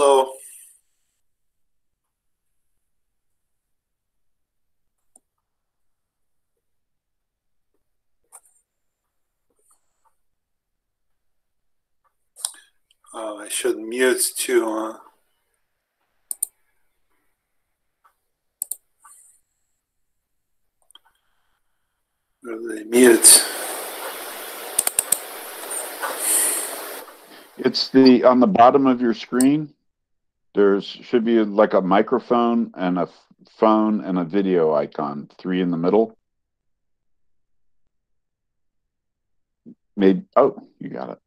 Hello. Oh, I should mute too, huh? Where do they mute? It's the on the bottom of your screen. There's should be like a microphone and a phone and a video icon. Three in the middle. Maybe. Oh, you got it.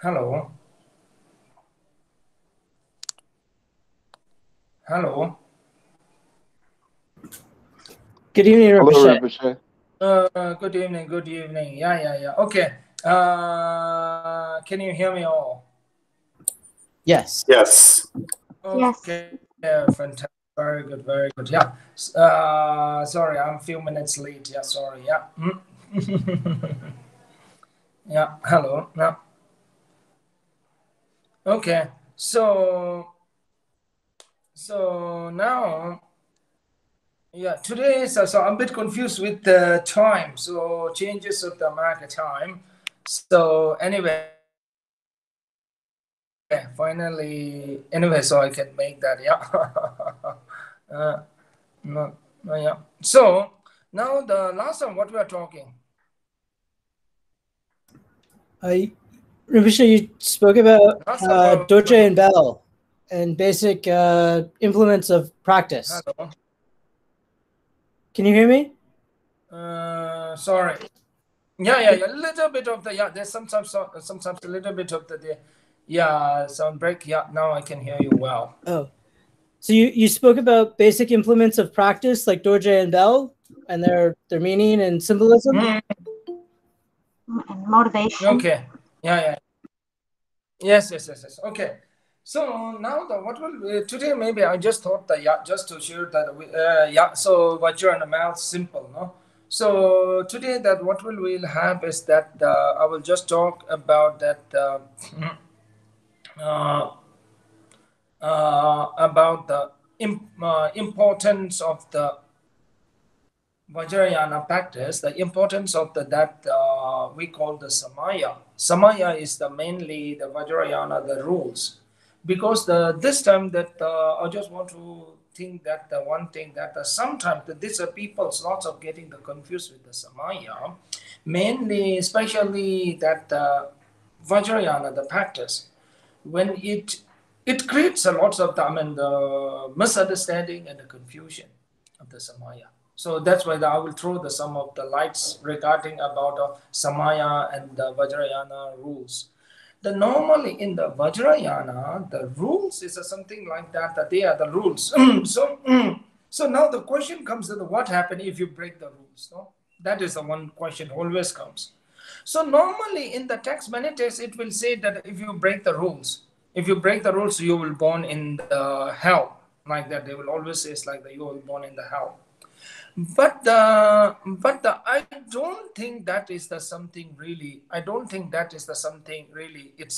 Hello. Hello. Good evening, Rinpoche. Good evening, good evening. Yeah. Okay. Can you hear me all? Yes. Yes. Okay. Yeah, fantastic. Very good, very good. Yeah. Sorry, I'm a few minutes late. Yeah, sorry. Yeah. Yeah, hello. Yeah. Okay, so now, yeah, today, so I'm a bit confused with the time, so changes of the America time. So anyway, yeah, finally, anyway, so I can make that, yeah. Yeah. So now the last time, what we are talking? Rinpoche, you spoke about dorje and bell and basic implements of practice. Hello. Can you hear me? Sorry. Yeah. A little bit of the, yeah, there's sometimes a little bit of the yeah, sound break. Yeah, now I can hear you well. Oh. So you spoke about basic implements of practice like dorje and bell and their meaning and symbolism? And motivation. Okay. Yeah. Yes. Okay. So now the what will today? Maybe I just thought that yeah, just to share that we, yeah. So Vajrayana mouth simple, no. So today that what will we'll have is that I will just talk about that about the importance of the Vajrayana practice, the importance of the that we call the Samaya. Samaya is the mainly the Vajrayana, the rules. Because this time that I just want to think that the one thing that sometimes these are people lots of getting the confused with the Samaya. mainly, especially that Vajrayana, the practice, when it creates a lot of the misunderstanding and the confusion of the Samaya. So that's why I will throw some of the lights regarding about Samaya and the Vajrayana rules. Normally in the Vajrayana, the rules is something like that, they are the rules. So now the question comes that what happens if you break the rules? No? That is the one question always comes. So normally in the text Manites, it will say that if you break the rules, you will born in the hell. Like that, they will always say it's like that you will born in the hell. But I don't think that is the something really. I don't think that is the something really. It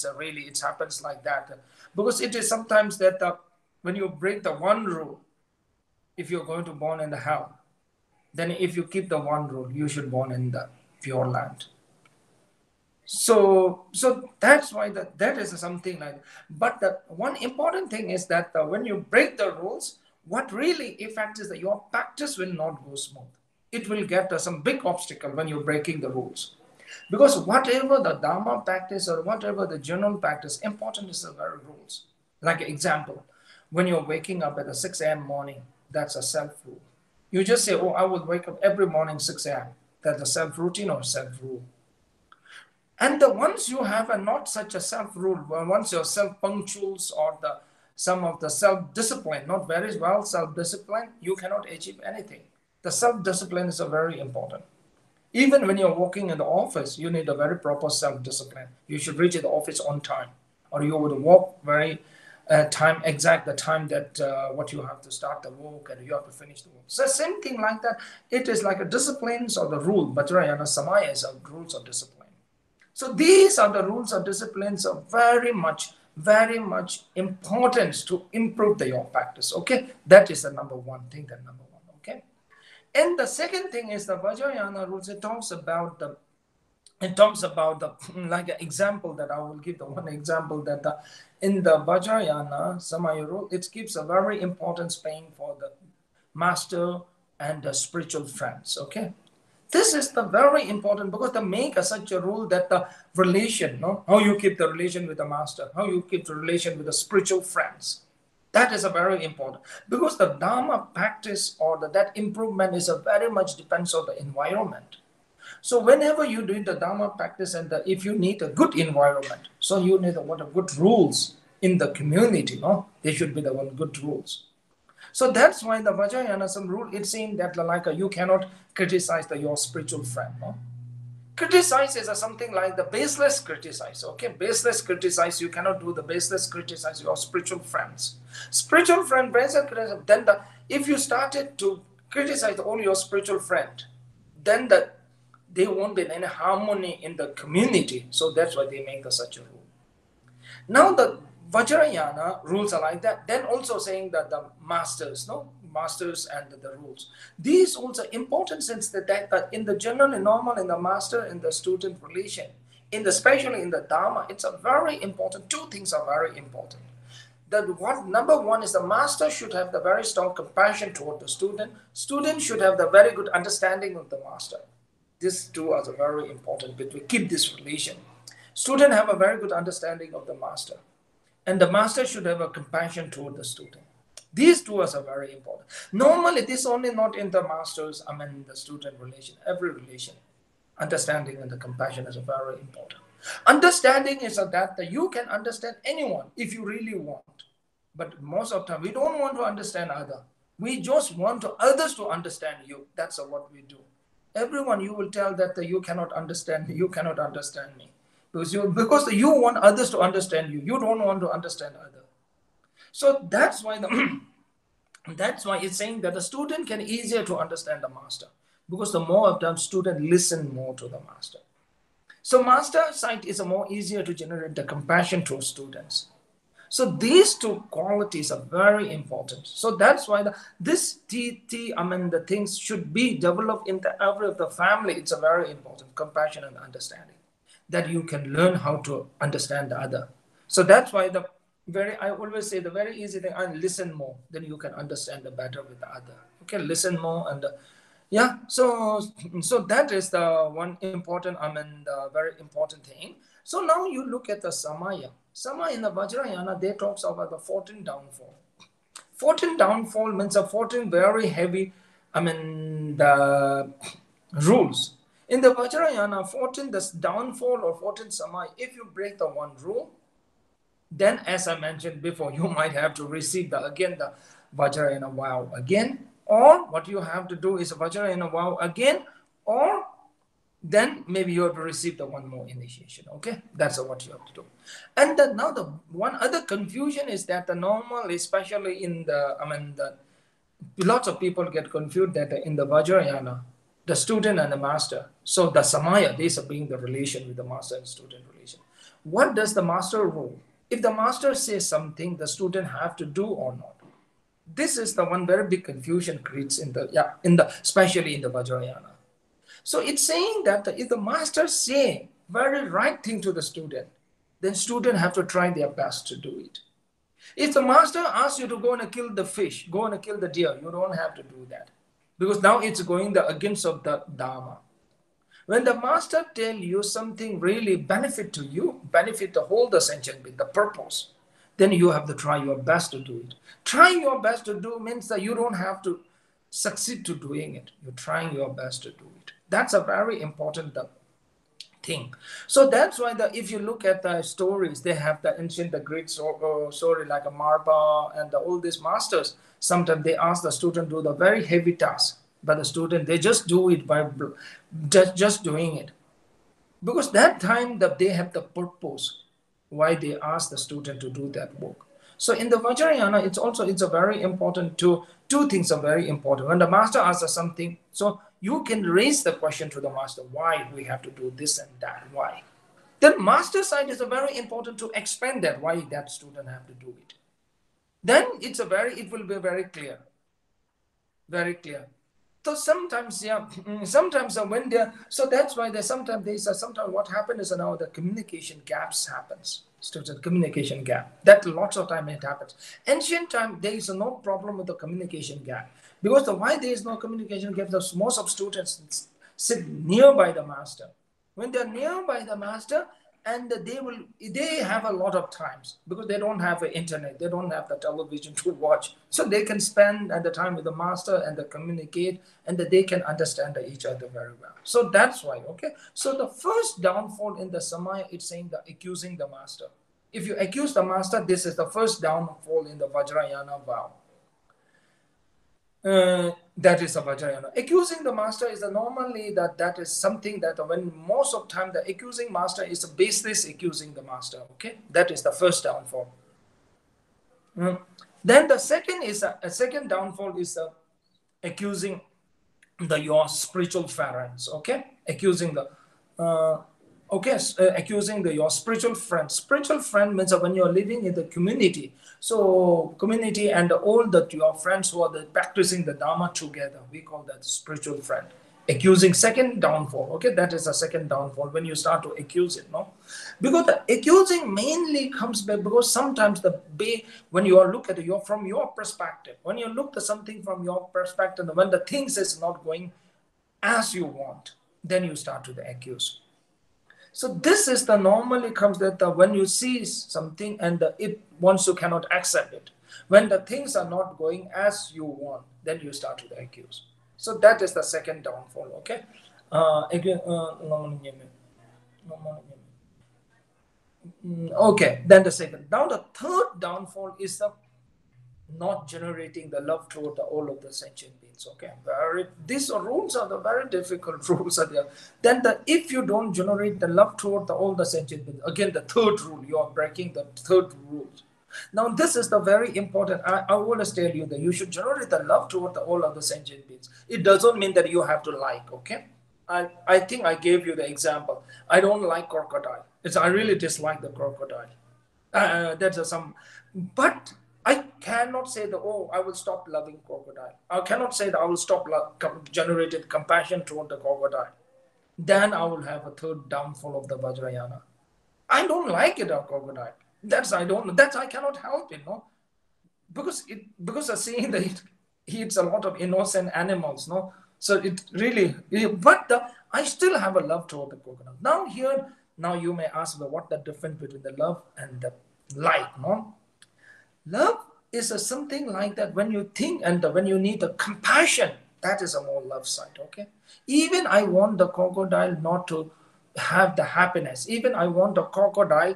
happens like that, because it is sometimes that when you break the one rule, if you're going to born in the hell, then if you keep the one rule, you should born in the pure land. So that's why that is something like that. But the one important thing is that when you break the rules, what really effect is that your practice will not go smooth. It will get some big obstacle when you're breaking the rules. Because whatever the Dharma practice or whatever the general practice, important is the very rules. Like example, when you're waking up at the 6 a.m. morning, that's a self-rule. You just say, oh, I will wake up every morning 6 a.m. That's a self-routine or self-rule. And once you have not such a self-rule, once your self-punctuals or some of the self-discipline, not very well self-discipline, you cannot achieve anything. The self-discipline is very important. Even when you're working in the office, you need a very proper self-discipline. You should reach the office on time, or you would walk very exact the time that what you have to start the work and you have to finish the work. So same thing like that. It is like a disciplines or the rule. Vajrayana Samaya is rules of discipline. So these are the rules of disciplines are very much importance to improve your practice, okay? That is the number one thing, okay? And the second thing is the Vajrayana rules, it talks about like an example that I will give the one example that in the Vajrayana Samaya rule, it gives a very important pain for the master and the spiritual friends, okay? This is the very important because they make such a rule that the relation, no? How you keep the relation with the master, how you keep the relation with the spiritual friends. That is a very important because the Dharma practice or that improvement is very much depends on the environment. So whenever you do the Dharma practice and if you need a good environment, so you need what good rules in the community, no? They should be the one good rules. So that's why the Vajrayana rule, it's saying that like you cannot criticize your spiritual friend. No? Criticize is something like the baseless criticize. Okay, baseless criticize, you cannot do the baseless criticize your spiritual friends. Spiritual friend, baseless criticism, then if you started to criticize all your spiritual friend, then they won't be in any harmony in the community. So that's why they make such a rule. Now the Vajrayana rules are like that. Then also saying that the masters, no? Masters and the rules. These also important since that in the general and normal, in the master and the student relation, especially in the Dharma, it's a very important, two things are very important. Number one is the master should have the very strong compassion toward the student. Student should have the very good understanding of the master. These two are very important, but we keep this relation. Student have a very good understanding of the master. And the master should have a compassion toward the student. These two are very important. Normally, this only not in the masters, I mean the student relation, every relation. Understanding and the compassion is very important. Understanding is that you can understand anyone if you really want. But most of the time, we don't want to understand others. We just want others to understand you. That's what we do. Everyone, you will tell that you cannot understand me, you cannot understand me. Because you want others to understand you. You don't want to understand others. So that's why it's saying that the student can easier to understand the master. Because the more of them student listen more to the master. So master side is more easier to generate the compassion to students. So these two qualities are very important. So that's why the things should be developed in every of the family. It's a very important compassion and understanding. That you can learn how to understand the other. So that's why I always say the very easy thing, and listen more, then you can understand the better with the other. Okay, listen more and Yeah, so that is the one important, very important thing. So now you look at the Samaya. Samaya in the Vajrayana, they talks about the 14 downfall. 14 downfall means a 14 very heavy, the rules. In the Vajrayana, 14 this downfall or 14 Samaya, if you break the one rule, then as I mentioned before, you might have to receive the Vajrayana vow again. Or what you have to do is a Vajrayana vow again, or then maybe you have to receive the one more initiation. Okay, that's what you have to do. And then now the one other confusion is that the normal, especially in the, lots of people get confused that in the Vajrayana, the student and the master. So the Samaya, these are being the relation with the master and student relation. What does the master rule? If the master says something, the student have to do or not. This is the one very big confusion creates in the, especially in the Vajrayana. So it's saying that if the master say very right thing to the student, then student have to try their best to do it. If the master asks you to go and kill the fish, go and kill the deer, you don't have to do that. Because now it's going against of the Dharma. When the master tell you something really benefit to you, benefit the whole the sentient being, the purpose, then you have to try your best to do it. Trying your best to do means that you don't have to succeed to doing it. You're trying your best to do it. That's a very important thing. So that's why if you look at the stories, they have the ancient, the great story like a Marpa and all these masters. Sometimes they ask the student to do the very heavy task, but the student, they just do it by just doing it. Because that time that they have the purpose why they ask the student to do that work. So in the Vajrayana, it's a very important, two things are very important. When the master asks us something, so you can raise the question to the master, why we have to do this and that, why? Then master side is a very important to expand that, why that student have to do it. Then it's it will be very clear, very clear. So sometimes, that's why sometimes what happens is now the communication gaps happens. Student communication gap, that lots of time it happens. Ancient time, there is no problem with the communication gap. Because why there is no communication gap, most of students sit nearby the master. When they're nearby the master, and they have a lot of times because they don't have the internet, they don't have the television to watch. So they can spend the time with the master and communicate, and they can understand each other very well. So that's why, okay. So the first downfall in the Samaya, it's saying the accusing the master. If you accuse the master, this is the first downfall in the Vajrayana vow. That is a Vajrayana. Accusing the master is normally that is something that when most of time the accusing master is a baseless accusing the master. Okay, that is the first downfall. Then the second is second downfall is accusing your spiritual parents. Okay, accusing your spiritual friend. Spiritual friend means when you are living in the community. So community and all that your friends who are practicing the Dharma together, we call that spiritual friend. Accusing, second downfall. Okay, that is the second downfall when you start to accuse it. No, because the accusing mainly comes back because sometimes when you look at your from your perspective, when you look at something from your perspective, when the things is not going as you want, then you start to accuse. So this is normally comes when you see something and it wants to cannot accept it. When the things are not going as you want, then you start to accuse. So that is the second downfall, okay? Okay, then the second. Now the third downfall is the not generating the love toward all of the sentient beings. Okay, these rules are the very difficult rules are there. Then if you don't generate the love toward all the sentient beings, again the third rule, you are breaking the third rule. Now this is the very important, I always tell you that you should generate the love toward all of the sentient beings. It doesn't mean that you have to like, okay? I think I gave you the example. I don't like crocodile. I really dislike the crocodile. But I cannot say I will stop loving crocodile. I cannot say that I will stop generating compassion toward the crocodile. Then I will have a third downfall of the Vajrayana. I don't like it, a crocodile. I cannot help it, no? Because I see that it eats a lot of innocent animals, no? So it really, but I still have a love toward the coconut. Now here, now you may ask about what the difference between the love and the like, no? Love is something like that when you think and when you need the compassion, that is a more love side, okay? Even I want the crocodile not to have the happiness. Even I want the crocodile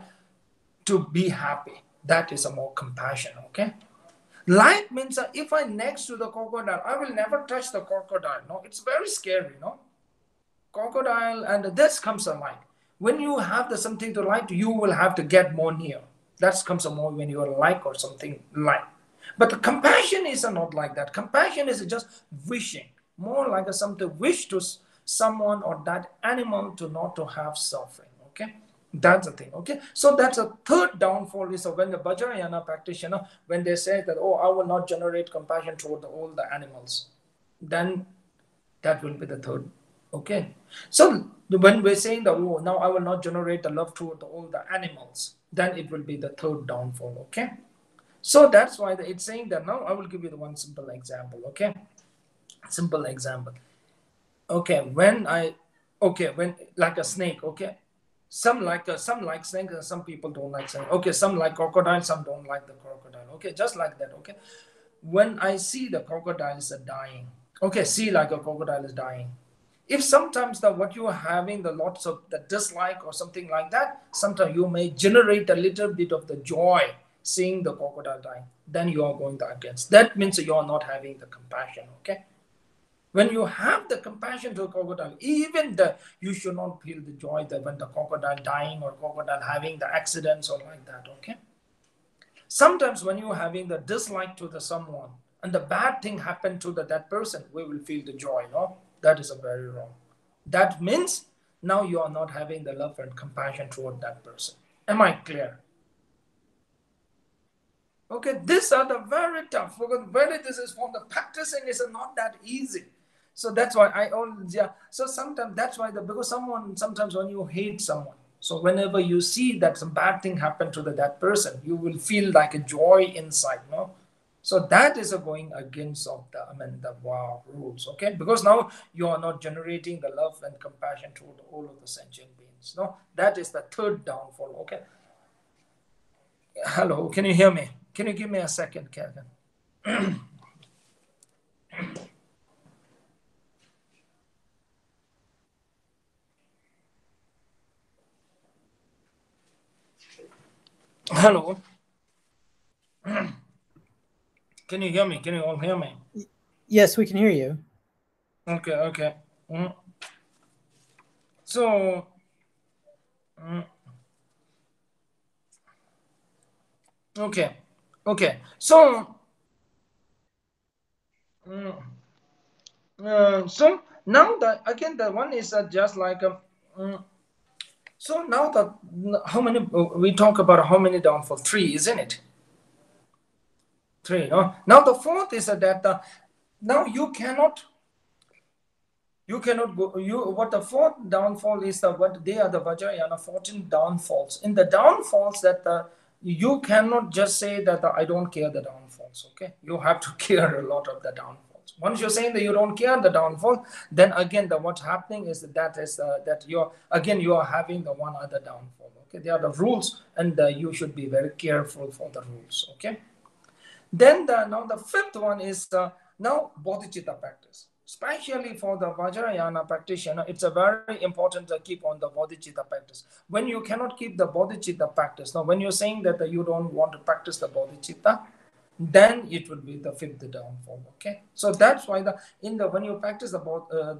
to be happy. That is a more compassion, okay? Like means that if I'm next to the crocodile, I will never touch the crocodile, no? It's very scary, no? Crocodile and this comes a like. When you have the something to like, you will have to get more near. That comes a more when you are like or something like. But the compassion is not like that. Compassion is just wishing. More like something wish to someone or that animal to not to have suffering, okay? That's the thing, okay? So that's a third downfall is when the Vajrayana practitioner, when they say that, oh, I will not generate compassion toward all the animals, then that will be the third, okay? So when we're saying that, oh, now I will not generate the love toward all the animals, then it will be the third downfall, okay? So that's why it's saying that now I will give you the one simple example, okay? Simple example. Okay, when like a snake, okay? Some like snakes and some people don't like snakes. Okay, some like crocodile, some don't like the crocodile. Okay, just like that, okay? When I see the crocodiles are dying, okay, see like a crocodile is dying. If sometimes the, what you are having, the lots of the dislike or something like that, sometimes you may generate a little bit of the joy seeing the crocodile dying, then you are going against. That means you are not having the compassion, okay? When you have the compassion to a crocodile, even the, you should not feel the joy that when the crocodile dying or crocodile having the accidents or like that, okay? Sometimes when you are having the dislike to the someone and the bad thing happened to the, that person, we will feel the joy, no? That is a very wrong. That means now you are not having the love and compassion toward that person. Am I clear? Okay, these are the very tough, because whether this is from the practicing is not that easy. So that's why I always, yeah. So sometimes that's why, because someone, sometimes when you hate someone, so whenever you see that some bad thing happened to the, that person, you will feel like a joy inside, no? So that is a going against of the, the wow rules, okay? Because now you are not generating the love and compassion toward all of the sentient beings, no? That is the third downfall, okay? Hello, can you hear me? Can you give me a second, Kevin? Hello. Can you hear me? Can you all hear me? Yes, we can hear you. Okay, okay. Mm. So... Okay, okay. So, so now that again, the one is just like a. So now that how many we talk about how many downfall? 3, isn't it? 3. No? Now the fourth is that now you cannot go. What the fourth downfall is that what they are the Vajrayana 14 downfalls. In the downfalls that the. You cannot just say that I don't care the downfalls, okay? You have to care a lot of the downfalls. Once you're saying that you don't care the downfall, then again, the what's happening is that you're, again, you are having the one other downfall, okay? They are the rules, and you should be very careful for the rules, okay? Then now the fifth one is now bodhicitta practice. Especially for the Vajrayana practitioner, it's a very important to keep on the bodhicitta practice. When you cannot keep the bodhicitta practice, now when you're saying that you don't want to practice the bodhicitta, then it will be the fifth downfall, okay? So that's why when you practice the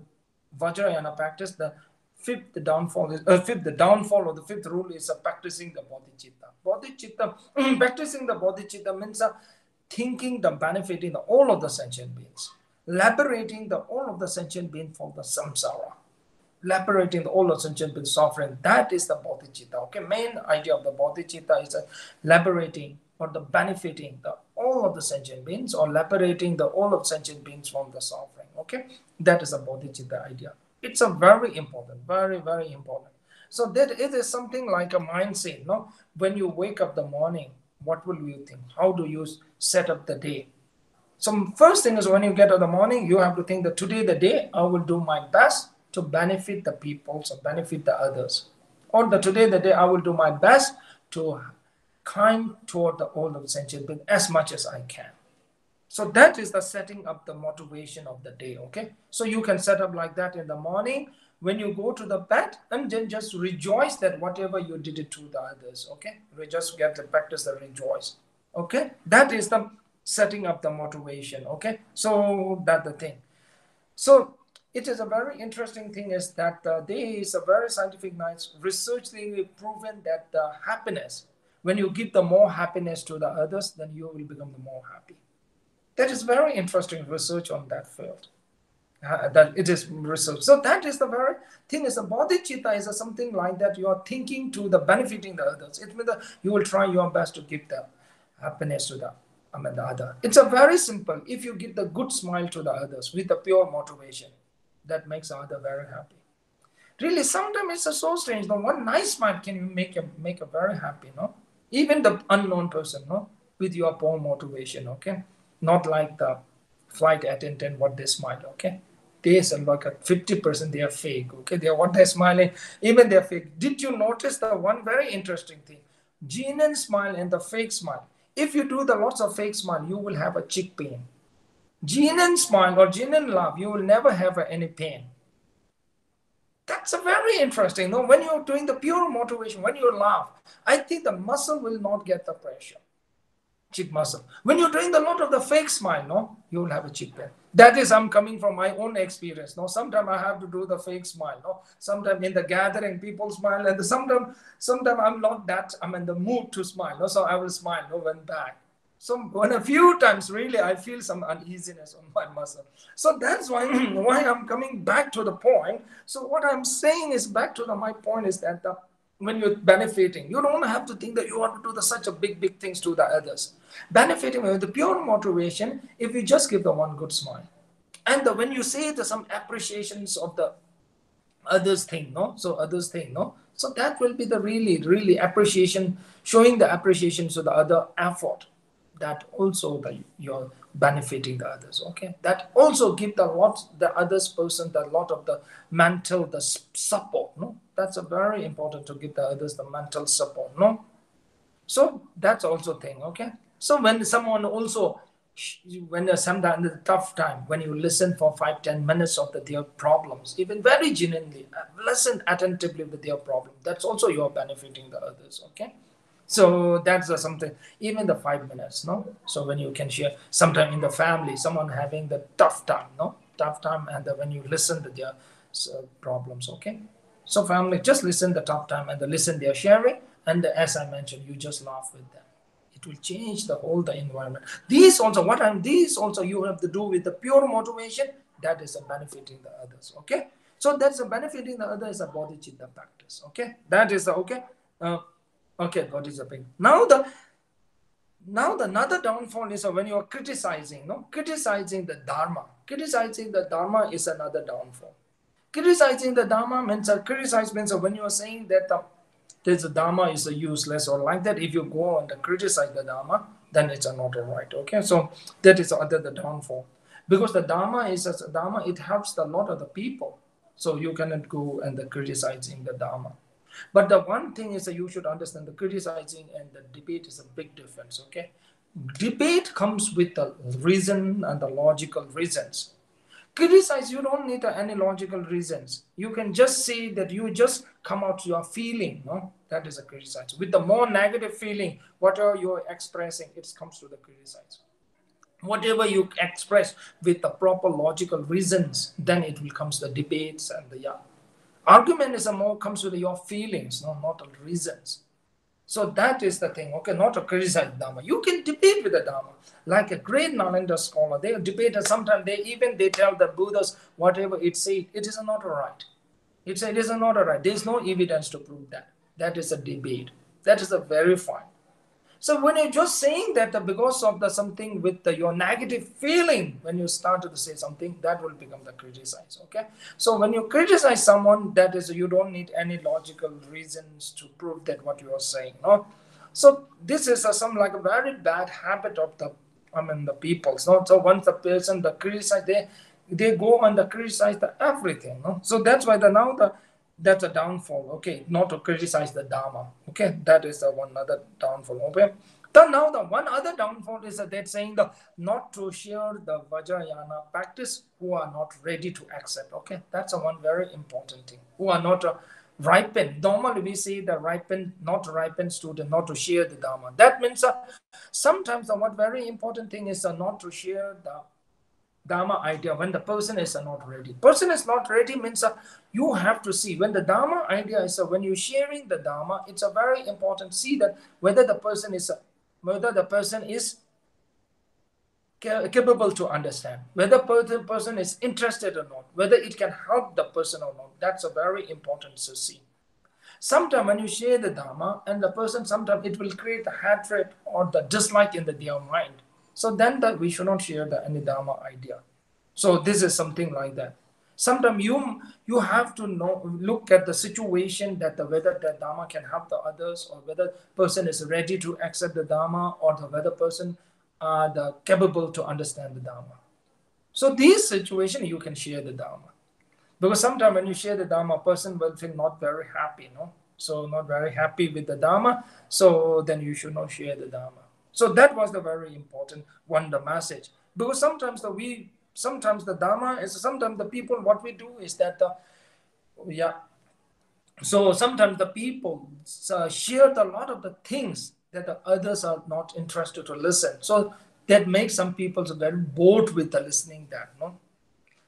Vajrayana practice, the fifth downfall is the fifth rule is practicing the bodhicitta. Practicing the bodhicitta means thinking the benefiting all of the sentient beings. Liberating all of the sentient beings from the samsara. Liberating all of the sentient beings suffering. That is the bodhicitta. Okay, main idea of the bodhicitta is liberating or the benefiting all of the sentient beings or liberating all of sentient beings from the suffering. Okay, that is a bodhicitta idea. It's a very important, very, very important. So that it is something like a mindset. No, when you wake up the morning, what will you think? How do you set up the day? So first thing is, when you get up in the morning, you have to think that today the day I will do my best to benefit the people, to benefit the others. Or that today the day I will do my best to kind toward the all of sentient beings as much as I can. So that is the setting up the motivation of the day, okay? So you can set up like that in the morning when you go to the bed, and then just rejoice that whatever you did it to the others, okay? We just get to practice the rejoice, okay? That is the setting up the motivation, okay? So that's the thing. So it is a very interesting thing is that there is a very scientific research thing proven that the happiness, when you give the more happiness to the others, then you will become the more happy. That is very interesting research on that field. That it is research. So that is the very thing is a bodhicitta is a something like that. You are thinking to the benefiting the others. It means that you will try your best to give the happiness to the other. It's a very simple. If you give the good smile to the others with the pure motivation, that makes the other very happy. Really, sometimes it's so strange. The one nice smile can make a very happy, no? Even the unknown person, no? With your poor motivation, okay? Not like the flight attendant, what they smile, okay? They are like at 50% they are fake, okay? They are what they're smiling, even they're fake. Did you notice the one very interesting thing? Genuine smile and the fake smile. If you do the lots of fake smile, you will have a cheek pain. Genuine smile or genuine love, you will never have any pain. That's a very interesting. No, when you're doing the pure motivation, when you laugh, I think the muscle will not get the pressure. Cheek muscle. When you're doing the lot of the fake smile, no, you will have a cheek pain. That is, I'm coming from my own experience. No, sometimes I have to do the fake smile. No, sometimes in the gathering, people smile, and sometimes I'm not that. I'm in the mood to smile. No, so I will smile. No, when back. So when a few times, really, I feel some uneasiness on my muscle. So that's why I'm coming back to the point. So what I'm saying is back to my point is that when you're benefiting, you don't have to think that you want to do such a big things to the others. Benefiting with the pure motivation, if you just give the one good smile. And when you say there's some appreciations of the others thing, no? So others thing, no? So that will be the really appreciation, showing the appreciation to the other effort. That also you're benefiting the others, okay? That also give the others person the lot of the mental support, no? That's a very important to give the others the mental support, no? So that's also thing, okay? So when someone also, when sometimes in a tough time, when you listen for 5–10 minutes of their problems, even very genuinely, listen attentively with their problem, that's also you're benefiting the others, okay? So that's something, even the 5 minutes, no? So when you can share, sometime in the family, someone having the tough time, no? Tough time, and when you listen to their problems, okay? So family, just listen the tough time and listen their sharing. And as I mentioned, you just laugh with them. It will change all the environment. These also you have to do with the pure motivation. That is benefiting the others, okay? So that's benefiting the others is a bodhicitta practice, okay? That is the, okay? Okay, God is a pain. Now the another downfall is when you are criticizing, no? Criticizing the Dharma. Criticizing the Dharma is another downfall. Criticizing the Dharma means, criticize means when you are saying that the Dharma is useless or like that, if you go on to criticize the Dharma, then it's not right, okay? So that is the downfall. Because the Dharma is a Dharma, it helps a lot of the people. So you cannot go and criticizing the Dharma. But the one thing is that you should understand the criticizing and the debate is a big difference, okay? Debate comes with the reason and the logical reasons. Criticize, you don't need any logical reasons. You can just say that you just come out your feeling, no? That is a criticize. With the more negative feeling, whatever you're expressing, it comes to the criticize. Whatever you express with the proper logical reasons, then it will come to the debates and the, yeah. Argument is more comes with your feelings, no, not reasons. So that is the thing, okay, not to criticize Dharma. You can debate with the Dharma. Like a great Nalanda scholar, they debate, and sometimes they tell the Buddhas, whatever it says, it is not right. It is not right. There is no evidence to prove that. That is a debate. That is a verifying. So when you're just saying that because of something with your negative feeling, when you start to say something, that will become the criticize, okay? So when you criticize someone, that is, you don't need any logical reasons to prove that what you are saying, no? So this is some like a very bad habit of the the people. So once the person criticize, they go and criticize everything. No? So that's why that's a downfall. Okay, not to criticize the Dharma. Okay, that is one other downfall. Okay. Then now the one other downfall is that saying not to share the Vajrayana practice who are not ready to accept. Okay, that's a one very important thing. Who are not ripened. Normally we say the ripened, not ripened student, not to share the Dharma. That means sometimes one very important thing is not to share the Dharma idea when the person is not ready. Person is not ready means you have to see when the Dharma idea is when you're sharing the Dharma, it's a very important see that whether the person is capable to understand, whether the person is interested or not, whether it can help the person or not. That's a very important to see. Sometimes when you share the Dharma and the person, sometimes it will create the hatred or the dislike in their mind. So then we should not share any Dharma idea. So this is something like that. Sometimes you have to look at the situation that whether the Dharma can help the others or whether person is ready to accept the Dharma or whether person are capable to understand the Dharma. So this situation you can share the Dharma. Because sometimes when you share the Dharma, person will feel not very happy, no? So not very happy with the Dharma, so then you should not share the Dharma. So that was the very important one, the message. Because sometimes the Dharma is, sometimes the people, what we do is that, so sometimes the people share a lot of the things that the others are not interested to listen. So that makes some people very bored with the listening that, no?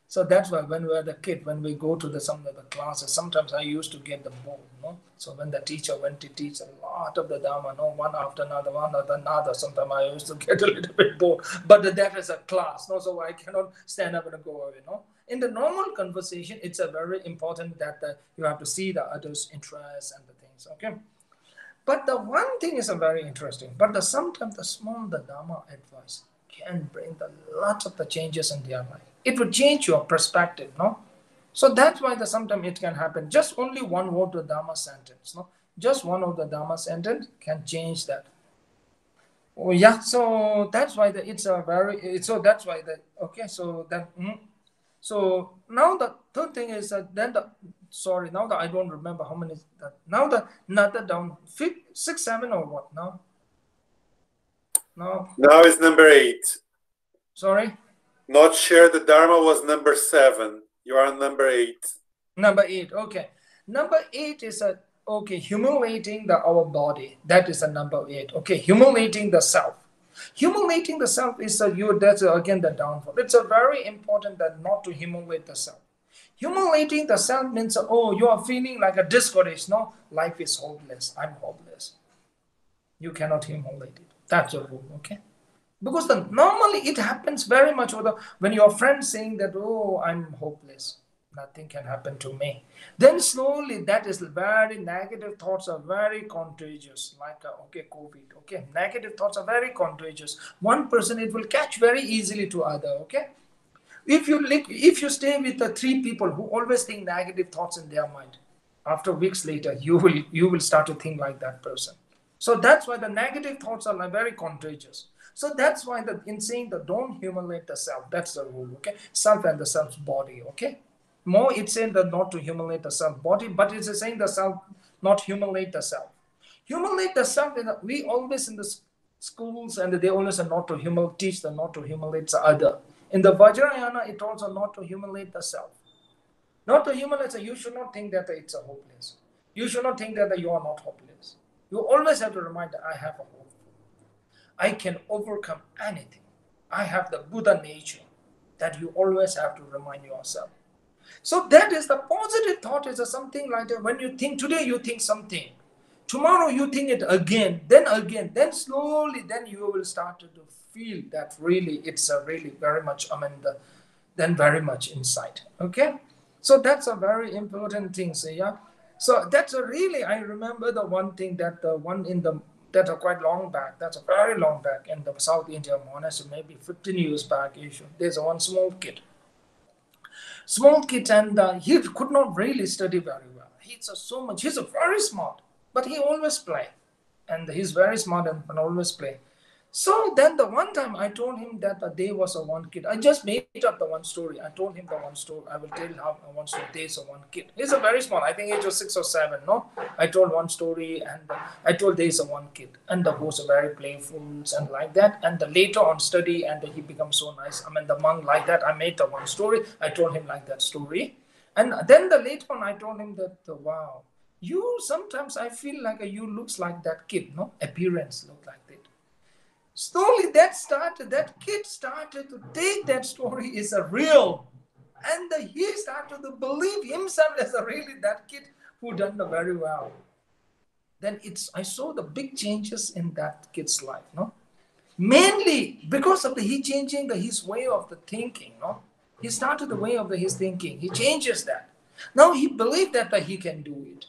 So that's why when we were the kid, when we go to some of the classes, sometimes I used to get bored, no? So when the teacher went to teach a lot of the Dharma, no, one after another, sometimes I used to get a little bit bored. But that is a class, no? So I cannot stand up and go away, no? In the normal conversation, it's a very important that you have to see the others' interests and the things, okay? But the one thing is very interesting, sometimes the small Dharma advice can bring lots of the changes in their life. It would change your perspective, no? So that's why sometimes it can happen. Just only one word of the Dharma sentence, no? Just one of the Dharma sentence can change that. Oh yeah, so that's why so now the third thing is I don't remember how many, now the another down, 6, 7 or what now? No. Now it's number 8. Sorry? Not share the Dharma was number 7. You are on number 8. Number 8, okay. Number 8 is, humiliating our body. That is a number 8. Okay, humiliating the self. Humiliating the self is, that's again the downfall. It's very important that not to humiliate the self. Humiliating the self means, you are feeling like a discouraged, no? Life is hopeless. I'm hopeless. You cannot humiliate it. That's a rule, okay? Because normally it happens very much when your friend saying that, I'm hopeless, nothing can happen to me. Then slowly that is very negative thoughts are very contagious, like, COVID, okay? Negative thoughts are very contagious. One person, it will catch very easily to other, okay? If you stay with the 3 people who always think negative thoughts in their mind, after weeks later, you will start to think like that person. So that's why the negative thoughts are very contagious. So that's why in saying that don't humiliate the self, that's the rule, okay? Self and the self's body, okay? More it's saying that not to humiliate the self body, but it's saying the self, not humiliate the self. Humiliate the self, we always in the schools and they always are not to humiliate, teach them not to humiliate the other. In the Vajrayana, it also not to humiliate the self. Not to humiliate, you should not think that it's a hopeless. You should not think that you are not hopeless. You always have to remind that I have a hope. I can overcome anything. I have the Buddha nature that you always have to remind yourself. So that is the positive thought is something like that. When you think today, you think something. Tomorrow you think it again. Then slowly, then you will start to feel that really it's a really very much, very much insight. Okay? So that's a very important thing. So, yeah. So that's a really, I remember the one thing that the one in the, that's a quite long back, that's a very long back in the South India monastery, maybe 15 years back, there's one small kid. And he could not really study very well. He's very smart, but he always play. And he's very smart and always play. So then the one time I told him that there was a one kid. I just made up the one story. I told him the one story. I will tell how one story. There's a one kid. He's a very small. I think age was 6 or 7. No, I told one story and I told there's a one kid. And the host was very playful and like that. And the later on study and he becomes so nice. I mean the monk like that. I made the one story. I told him like that story. And then the later on I told him that wow, you sometimes I feel like you looks like that kid. No, appearance look like that. Slowly that kid started to take that story is a real, and he started to believe himself as a really that kid who done very well. Then I saw the big changes in that kid's life, no? Mainly because of he changing his way of the thinking, no? He started the way of his thinking. He changes that. Now he believed that he can do it.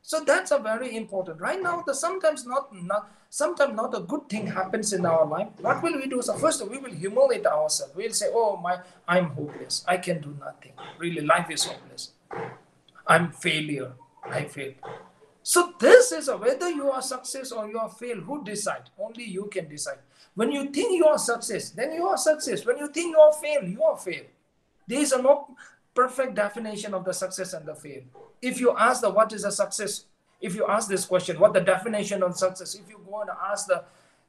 So that's a very important. Right now, sometimes not a good thing happens in our life. What will we do? So first, we will humiliate ourselves. We'll say, "Oh my, I'm hopeless. I can do nothing. Really, life is hopeless. I'm failure. I failed." So this is whether you are success or you are fail. Who decide? Only you can decide. When you think you are success, then you are success. When you think you are fail, you are fail. There is no perfect definition of the success and the fail. If you ask what is a success, if you ask this question, what the definition of success, if you go and ask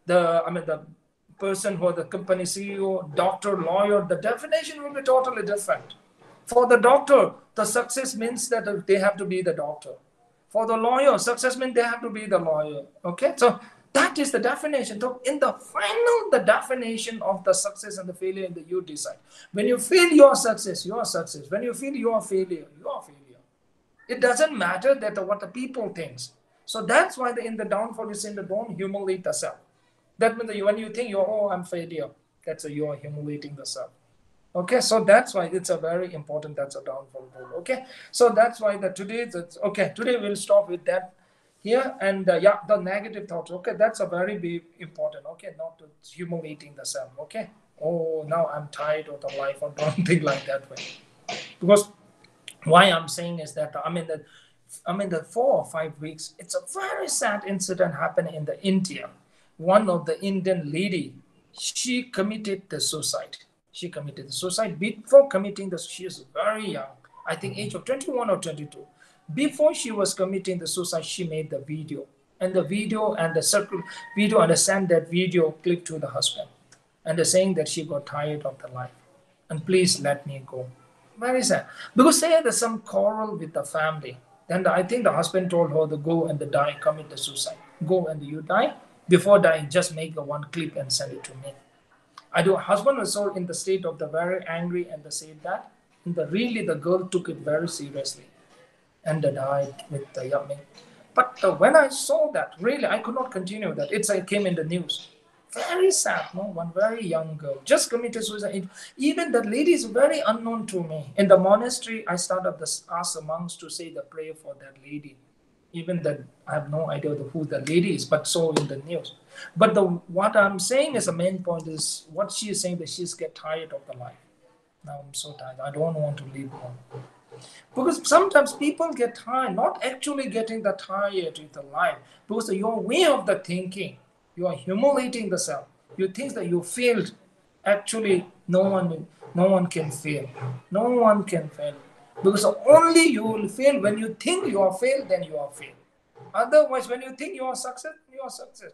the person who are the company CEO, doctor, lawyer, the definition will be totally different. For the doctor, the success means that they have to be the doctor. For the lawyer, success means they have to be the lawyer. Okay, so that is the definition. So in the final, the definition of the success and the failure, you decide. When you feel your success, you are success. When you feel your failure, you are failure. It doesn't matter what the people thinks. So that's why in the downfall, you say, don't humiliate yourself. That means when you think, I'm failure, that's you are humiliating yourself. Okay, so that's why it's a very important, that's a downfall rule. Okay, so that's why today we'll stop with that here. And the negative thoughts, okay, that's a very big important, okay, not humiliating yourself, okay. Oh, now I'm tired of the life or something like that way. Because why I'm saying is that the 4 or 5 weeks, it's a very sad incident happened in the India. One of the Indian lady, she committed the suicide. Before committing the, she is very young, I think age of 21 or 22. Before she was committing the suicide, she made the video, and sent that video clip to the husband, and saying that she got tired of the life, and please let me go. Very sad. Because they had some quarrel with the family. Then I think the husband told her to go and die, commit the suicide. Go and you die. Before dying, just make the one clip and send it to me. Husband was so in the state of the very angry and said that. And really the girl took it very seriously. And died with the yummy. But when I saw that, really, I could not continue that. It came in the news. Very sad, no? One very young girl just committed suicide. Even that lady is very unknown to me. In the monastery, I started to ask the monks to say the prayer for that lady. Even that, I have no idea who the lady is, but so in the news. But what I'm saying is the main point is what she is saying that she's get tired of the life. Now I'm so tired. I don't want to leave home. Because sometimes people get tired, not actually getting the tired with the life. Because your way of the thinking. You are humiliating the self. You think that you failed. Actually, no one can fail. No one can fail. Because only you will fail. When you think you are failed, then you are failed. Otherwise, when you think you are success, you are success.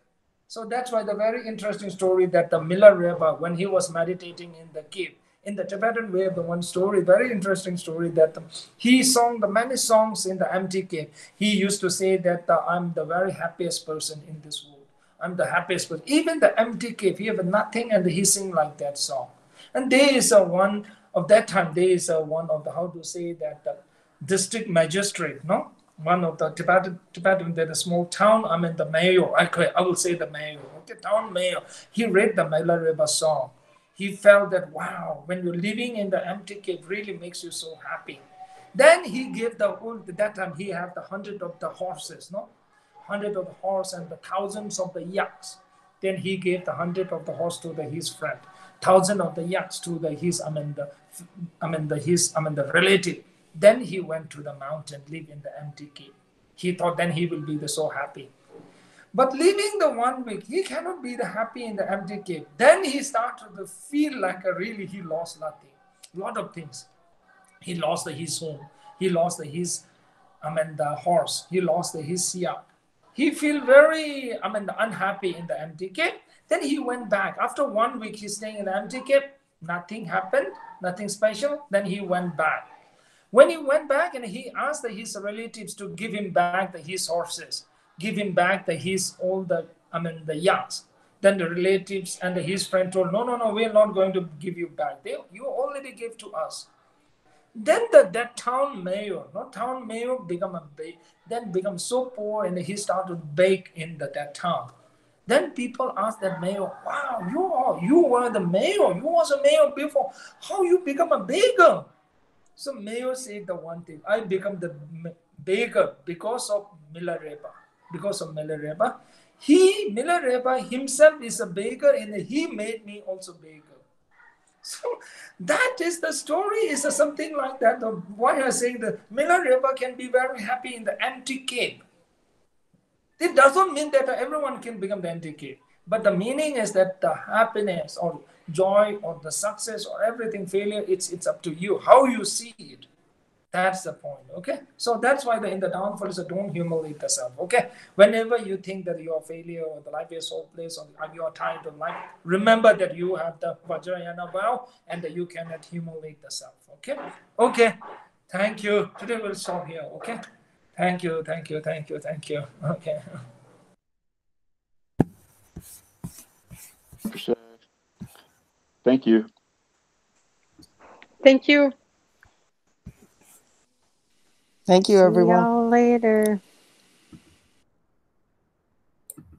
So that's why the very interesting story that the Milarepa, when he was meditating in the cave, in the Tibetan way of the one story, very interesting story that he sang the many songs in the empty cave. He used to say that I'm the very happiest person in this world. I'm the happiest person. Even the empty cave, he have nothing and he sing like that song. And there is one of the district magistrate, no? One of the Tibetan, the small town, I mean the mayor, I will say the mayor, okay, town mayor. He read the Milarepa song. He felt that, wow, when you're living in the empty cave, really makes you so happy. Then he gave that time he had the 100 of the horses, no? 100 of the horse and the thousands of the yaks. Then he gave the 100 of the horse to his friend, 1,000 of the yaks to his relative. Then he went to the mountain, lived in the empty cave. He thought then he will be so happy. But leaving the 1 week, he cannot be the happy in the empty cave. Then he started to feel like really he lost nothing. A lot of things. He lost his home. He lost his the horse. He lost his siya. He feel very unhappy in the empty cave. Then he went back. After 1 week, he's staying in the empty cave. Nothing happened. Nothing special. Then he went back. When he went back, and he asked his relatives to give him back his horses, give him back all the yards. Then the relatives and his friend told, no, we're not going to give you back. You already gave to us. Then that town mayor, become so poor, and he started bake in that town. Then people asked that mayor, wow, you were the mayor. You was a mayor before. How you become a beggar? So mayor said the one thing, I become the beggar because of Milarepa. Milarepa himself is a beggar, and he made me also beggar. So that is the story. Is something like that. Why I saying that Milarepa can be very happy in the empty cave. It doesn't mean that everyone can become the empty cave. But the meaning is that the happiness or joy or the success or everything, failure, it's up to you, how you see it. That's the point, okay? So that's why in the downfall is don't humiliate yourself, okay? Whenever you think that you are a failure or the life is hopeless or you are tired of life, remember that you have the Vajrayana vow and that you cannot humiliate yourself, okay? Okay, thank you. Today we'll stop here, okay? Thank you. Okay. Thank you. Thank you, everyone. See y'all later.